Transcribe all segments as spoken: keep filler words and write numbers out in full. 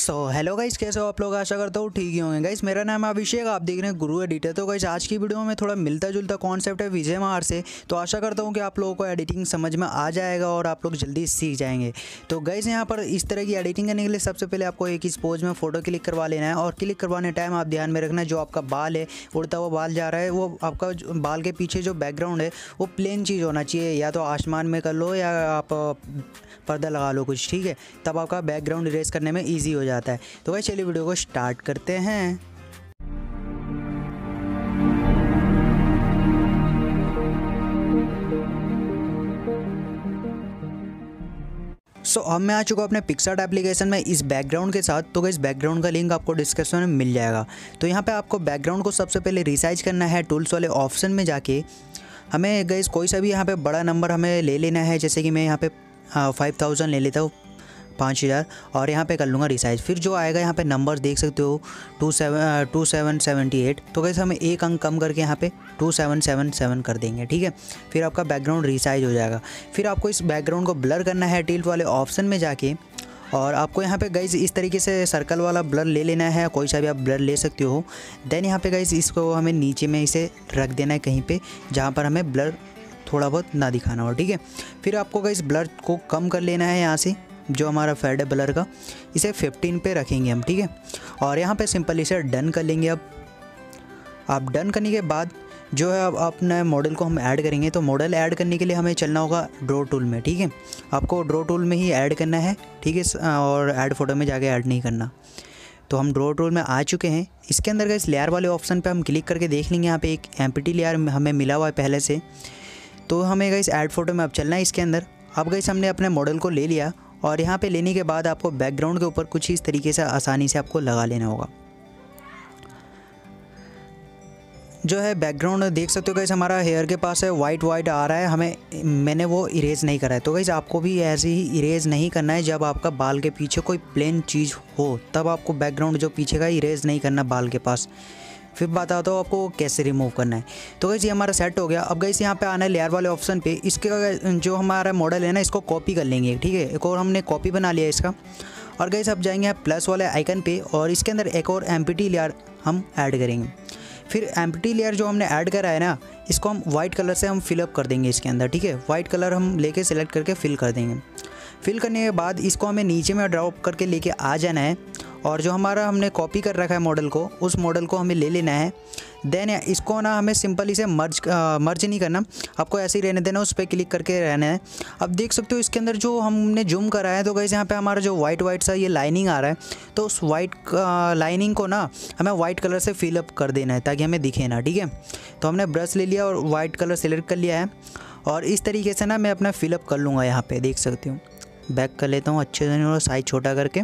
So hello guys, कैसे हो आप लोग? आशा करता हूँ ठीक ही होंगे। गाइस मेरा नाम है अभिषेक, आप देख रहे हैं गुरु एडिटर। तो गाइस आज की वीडियो में थोड़ा मिलता जुलता कॉन्सेप्ट है विजय महार से, तो आशा करता हूँ कि आप लोगों को एडिटिंग समझ में आ जाएगा और आप लोग जल्दी सीख जाएंगे। तो गाइस यहाँ पर इस तरह की एडिटिंग करने के लिए सबसे पहले आपको एक ही पोज में फ़ोटो क्लिक करवा लेना है, और क्लिक करवाने टाइम आप ध्यान में रखना जो आपका बाल है, उड़ता हुआ बाल जा रहा है, वो आपका बाल के पीछे जो बैकग्राउंड है वो प्लेन चीज़ होना चाहिए। या तो आसमान में कर लो या आप पर्दा लगा लो कुछ, ठीक है, तब आपका बैकग्राउंड इरेज करने में ईजी हो जाता है। तो भाई चलिए वीडियो को स्टार्ट करते हैं। सो so, अब मैं आ चुका हूँ अपने पिक्सार्ट एप्लीकेशन में इस बैकग्राउंड के साथ। तो गाइस बैकग्राउंड का लिंक आपको डिस्क्रिप्शन में मिल जाएगा। तो यहाँ पे आपको बैकग्राउंड को सबसे पहले रिसाइज करना है। टूल्स वाले ऑप्शन में जाके हमें गाइस कोई सा भी यहाँ पे बड़ा नंबर हमें ले लेना है, जैसे कि मैं यहाँ पे फाइव थाउजेंड ले लेता हूँ, पाँच हज़ार, और यहाँ पे कर लूँगा रिसाइज। फिर जो आएगा यहाँ पे नंबर देख सकते हो two seven two seven seventy eight. तो कैसे हम एक अंक कम करके यहाँ पे टू सेवन सेवन सेवन कर देंगे, ठीक है। फिर आपका बैकग्राउंड रिसाइज हो जाएगा। फिर आपको इस बैकग्राउंड को ब्लर करना है टिल्ट वाले ऑप्शन में जाके, और आपको यहाँ पे गाइज इस तरीके से सर्कल वाला ब्लर ले लेना है, कोई सा भी आप ब्लर ले सकते हो। देन यहाँ पे गाइज इसको हमें नीचे में इसे रख देना है कहीं पे, जहाँ पर हमें ब्लर थोड़ा बहुत ना दिखाना हो, ठीक है। फिर आपको गाइज ब्लर को कम कर लेना है यहाँ से, जो हमारा फेड ब्लर का, इसे पंद्रह पे रखेंगे हम, ठीक है, और यहाँ पे सिंपल इसे डन कर लेंगे। अब आप डन करने के बाद जो है अब अपने मॉडल को हम ऐड करेंगे। तो मॉडल ऐड करने के लिए हमें चलना होगा ड्रॉ टूल में, ठीक है, आपको ड्रॉ टूल में ही ऐड करना है, ठीक है, और ऐड फोटो में जाके ऐड नहीं करना। तो हम ड्रॉ टूल में आ चुके हैं। इसके अंदर इस लेयर वाले ऑप्शन पर हम क्लिक करके देख लेंगे। यहाँ पर एक एम्प्टी लेयर हमें मिला हुआ है पहले से, तो हमें इस ऐड फोटो में अब चलना है। इसके अंदर अब गई हमने अपने मॉडल को ले लिया, और यहाँ पे लेने के बाद आपको बैकग्राउंड के ऊपर कुछ इस तरीके से आसानी से आपको लगा लेना होगा। जो है बैकग्राउंड देख सकते हो गाइस हमारा हेयर के पास है, वाइट वाइट आ रहा है, हमें मैंने वो इरेज नहीं करा है। तो गाइस आपको भी ऐसे ही इरेज नहीं करना है। जब आपका बाल के पीछे कोई प्लेन चीज़ हो तब आपको बैकग्राउंड जो पीछे का इरेज नहीं करना बाल के पास। फिर बताता हूँ आपको कैसे रिमूव करना है। तो गाइस ये हमारा सेट हो गया। अब गाइस यहाँ पे आना है लेयर वाले ऑप्शन पे, इसके जो हमारा मॉडल है ना इसको कॉपी कर लेंगे, ठीक है, एक और हमने कॉपी बना लिया इसका। और गाइस अब जाएंगे प्लस वाले आइकन पे, और इसके अंदर एक और एम्प्टी लेयर हम ऐड करेंगे। फिर एम्प्टी लेयर जो हमने ऐड करा है ना, इसको हम वाइट कलर से हम फिलअप कर देंगे इसके अंदर, ठीक है। वाइट कलर हम लेके सेलेक्ट करके फिल कर देंगे। फिल करने के बाद इसको हमें नीचे में ड्रॉप करके लेके आ जाना है, और जो हमारा हमने कॉपी कर रखा है मॉडल को, उस मॉडल को हमें ले लेना है। देन इसको ना हमें सिंपल इसे मर्ज आ, मर्ज नहीं करना, आपको ऐसे ही रहने देना, उस पर क्लिक करके रहना है। अब देख सकते हो इसके अंदर जो हमने जूम करा है, तो गाइस यहाँ पे हमारा जो वाइट वाइट सा ये लाइनिंग आ रहा है, तो उस वाइट लाइनिंग को ना हमें वाइट कलर से फिलअप कर देना है ताकि हमें दिखे ना, ठीक है। तो हमने ब्रश ले लिया और वाइट कलर सेलेक्ट कर लिया है, और इस तरीके से ना मैं अपना फिलअप कर लूँगा। यहाँ पर देख सकती हूँ, बैक कर लेता हूँ अच्छे से और साइज छोटा करके,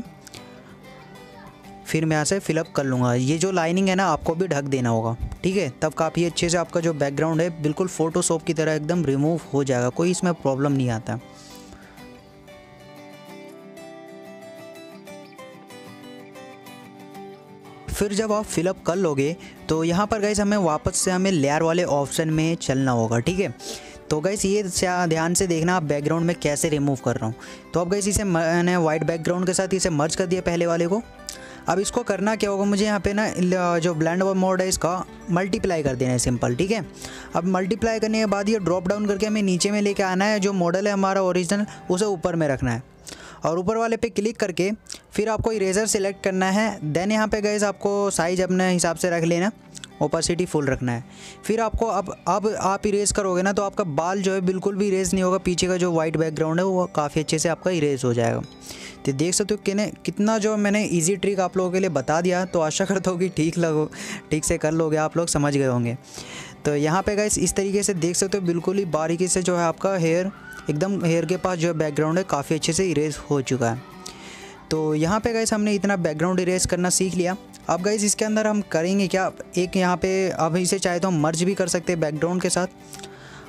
फिर मैं यहाँ से फिलअप कर लूँगा। ये जो लाइनिंग है ना आपको भी ढक देना होगा, ठीक है, तब काफ़ी अच्छे से आपका जो बैकग्राउंड है बिल्कुल फ़ोटोशॉप की तरह एकदम रिमूव हो जाएगा, कोई इसमें प्रॉब्लम नहीं आता। फिर जब आप फिलअप कर लोगे तो यहाँ पर गाइस हमें वापस से हमें लेयर वाले ऑप्शन में चलना होगा, ठीक है। तो गाइस ये ध्यान से देखना आप बैकग्राउंड में कैसे रिमूव कर रहा हूँ। तो अब गाइस इसे मैंने वाइट बैकग्राउंड के साथ इसे मर्ज कर दिया पहले वाले को। अब इसको करना क्या होगा, मुझे यहाँ पे ना जो ब्लेंड मोड है इसका मल्टीप्लाई कर देना है सिंपल, ठीक है। अब मल्टीप्लाई करने के बाद ये ड्रॉप डाउन करके हमें नीचे में लेके आना है, जो मॉडल है हमारा ओरिजिनल उसे ऊपर में रखना है, और ऊपर वाले पे क्लिक करके फिर आपको इरेजर सेलेक्ट करना है। देन यहाँ पे गाइस आपको साइज अपने हिसाब से रख लेना, ओपेसिटी फुल रखना है। फिर आपको अब अब आप इरेज करोगे ना तो आपका बाल जो है बिल्कुल भी इरेज नहीं होगा, पीछे का जो वाइट बैकग्राउंड है वो काफ़ी अच्छे से आपका इरेज हो जाएगा। तो देख सकते हो कि कितना जो मैंने इजी ट्रिक आप लोगों के लिए बता दिया। तो आशा करता हूँ कि ठीक लगो ठीक से कर लोगे, आप लोग समझ गए होंगे। तो यहाँ पे गाइस इस तरीके से देख सकते हो बिल्कुल ही बारीकी से जो है आपका हेयर एकदम हेयर के पास जो बैकग्राउंड है काफ़ी अच्छे से इरेज हो चुका है। तो यहाँ पे गाइस हमने इतना बैकग्राउंड इरेज करना सीख लिया। अब गाइस इसके अंदर हम करेंगे क्या, एक यहाँ पे अब इसे चाहे तो हम मर्ज भी कर सकते हैं बैकग्राउंड के साथ।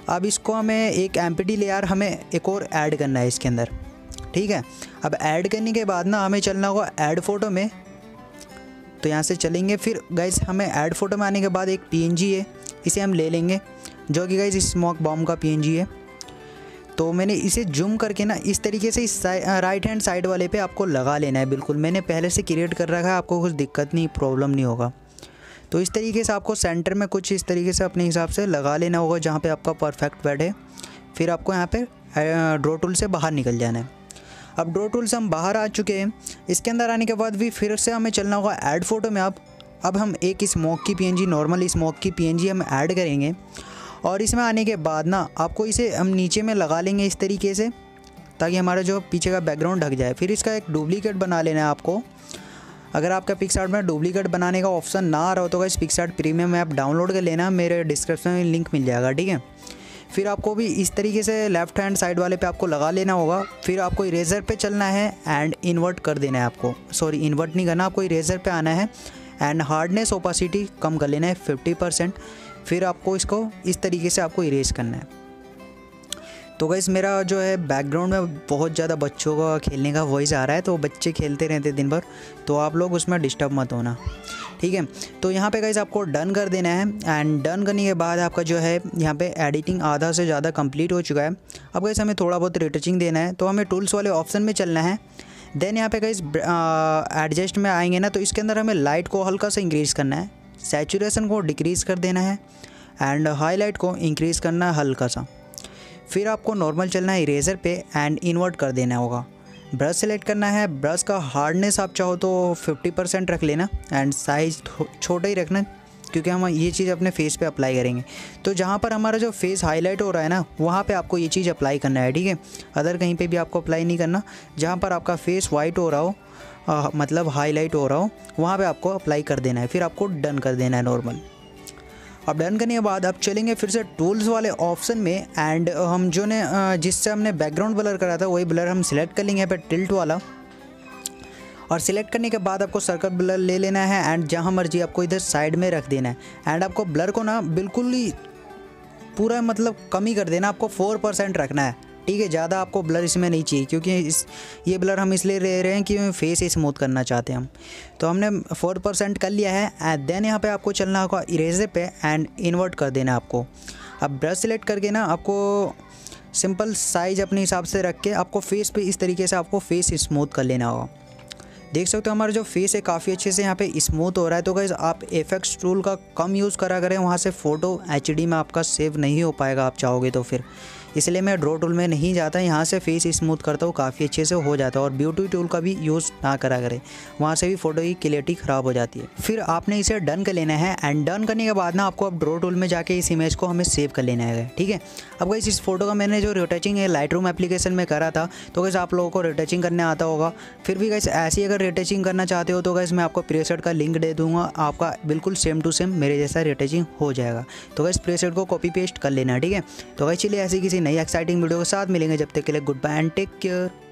अब इसको हमें एक एम्प्टी लेयर हमें एक और ऐड करना है इसके अंदर, ठीक है। अब ऐड करने के बाद ना हमें चलना होगा ऐड फोटो में, तो यहाँ से चलेंगे। फिर गाइस हमें ऐड फोटो में आने के बाद एक पी एन जी है, इसे हम ले लेंगे, जो कि गाइस स्मोक बॉम्ब का पी एन जी है। तो मैंने इसे जूम करके ना इस तरीके से इस राइट हैंड साइड वाले पे आपको लगा लेना है। बिल्कुल मैंने पहले से क्रिएट कर रखा है, आपको कुछ दिक्कत नहीं, प्रॉब्लम नहीं होगा। तो इस तरीके से आपको सेंटर में कुछ इस तरीके से अपने हिसाब से लगा लेना होगा जहाँ पे आपका परफेक्ट बैठे। फिर आपको यहाँ पे ड्रॉ टूल से बाहर निकल जाना है। अब ड्रॉ टूल से हम बाहर आ चुके हैं। इसके अंदर आने के बाद भी फिर से हमें चलना होगा ऐड फ़ोटो में। अब अब हम एक स्मोक की पीएनजी, नॉर्मल स्मोक की पीएनजी हम ऐड करेंगे और इसमें आने के बाद ना आपको इसे हम नीचे में लगा लेंगे इस तरीके से, ताकि हमारा जो पीछे का बैकग्राउंड ढक जाए। फिर इसका एक डुप्लीकेट बना लेना है आपको। अगर आपका पिक्सार्ट में डुप्लीकेट बनाने का ऑप्शन ना आ रहा हो तो इस पिक्सार्ट प्रीमियम ऐप डाउनलोड कर लेना, मेरे डिस्क्रिप्शन में लिंक मिल जाएगा, ठीक है। फिर आपको भी इस तरीके से लेफ्ट हैंड साइड वाले पे आपको लगा लेना होगा। फिर आपको इरेजर पे चलना है एंड इन्वर्ट कर देना है आपको, सॉरी इन्वर्ट नहीं करना, आपको इरेजर पे आना है एंड हार्डनेस ओपासिटी कम कर लेना है फिफ्टी परसेंट। फिर आपको इसको इस तरीके से आपको इरेज करना है। तो गाइस मेरा जो है बैकग्राउंड में बहुत ज़्यादा बच्चों का खेलने का वॉइस आ रहा है, तो बच्चे खेलते रहते दिन भर, तो आप लोग उसमें डिस्टर्ब मत होना, ठीक है। तो यहाँ पे गाइस आपको डन कर देना है एंड डन करने के बाद आपका जो है यहाँ पे एडिटिंग आधा से ज़्यादा कंप्लीट हो चुका है। अब गाइस हमें थोड़ा बहुत रिटचिंग देना है, तो हमें टूल्स वाले ऑप्शन में चलना है। देन यहाँ पे गाइस एडजस्ट में आएंगे ना, तो इसके अंदर हमें लाइट को हल्का सा इंक्रीज़ करना है, सैचुरेशन को डिक्रीज़ कर देना है एंड हाईलाइट को इंक्रीज़ करना है हल्का सा। फिर आपको नॉर्मल चलना है इरेजर पे एंड इन्वर्ट कर देना होगा। ब्रश सेलेक्ट करना है, ब्रश का हार्डनेस आप चाहो तो फिफ्टी परसेंट रख लेना एंड साइज़ छोटा ही रखना, क्योंकि हम ये चीज़ अपने फेस पे अप्लाई करेंगे। तो जहाँ पर हमारा जो फेस हाईलाइट हो रहा है ना, वहाँ पे आपको ये चीज़ अप्लाई करना है, ठीक है। अदर कहीं पे भी आपको अप्लाई नहीं करना। जहाँ पर आपका फेस वाइट हो रहा हो, आ, मतलब हाईलाइट हो रहा हो, वहाँ पर आपको अप्लाई कर देना है। फिर आपको डन कर देना है नॉर्मल। अब डन करने के बाद अब चलेंगे फिर से टूल्स वाले ऑप्शन में एंड हम जो ने जिससे हमने बैकग्राउंड ब्लर करा था वही ब्लर हम सिलेक्ट कर लेंगे यहाँ पे, टिल्ट वाला। और सिलेक्ट करने के बाद आपको सर्कल ब्लर ले लेना है एंड जहाँ मर्जी आपको इधर साइड में रख देना है एंड आपको ब्लर को ना बिल्कुल ही पूरा मतलब कम ही कर देना, आपको फोर परसेंट रखना है, ठीक है। ज़्यादा आपको ब्लर इसमें नहीं चाहिए, क्योंकि इस ये ब्लर हम इसलिए ले रहे हैं कि फेस स्मूथ करना चाहते हैं हम। तो हमने फोर परसेंट कर लिया है एंड देन यहाँ पे आपको चलना होगा इरेजर पे एंड इन्वर्ट कर देना आपको। अब ब्रश सेलेक्ट करके ना आपको सिंपल साइज अपने हिसाब से रख के आपको फेस पे इस तरीके से आपको फेस स्मूथ कर लेना होगा। देख सकते हो हमारा जो फेस है काफ़ी अच्छे से यहाँ पे स्मूथ हो रहा है। तो गाइस आप इफेक्ट्स टूल का कम यूज़ करा करें, वहाँ से फ़ोटो एच डी में आपका सेव नहीं हो पाएगा आप चाहोगे तो। फिर इसलिए मैं ड्रॉ टूल में नहीं जाता, यहाँ से फेस स्मूथ करता हूँ, काफ़ी अच्छे से हो जाता है। और ब्यूटी टूल का भी यूज़ ना करा करें, वहाँ से भी फ़ोटो की क्लियरिटी ख़राब हो जाती है। फिर आपने इसे डन कर लेना है एंड डन करने के बाद ना आपको अब ड्रॉ टूल में जाके इस इमेज को हमें सेव कर लेना है, ठीक है। अब गाइस इस फोटो का मैंने जो रिटचिंग है लाइटरूम एप्लीकेशन में करा था, तो गाइस आप लोगों को रिटचिंग करने आता होगा। फिर भी गाइस ऐसी अगर रिटचिंग करना चाहते हो तो गाइस मैं आपको प्रीसेट का लिंक दे दूँगा, आपका बिल्कुल सेम टू सेम मेरे जैसा रिटचिंग हो जाएगा। तो गाइस प्रीसेट को कॉपी पेस्ट कर लेना, ठीक है। तो गाइस चलिए ऐसी किसी नई एक्साइटिंग वीडियो के साथ मिलेंगे, जब तक के लिए good bye and take care.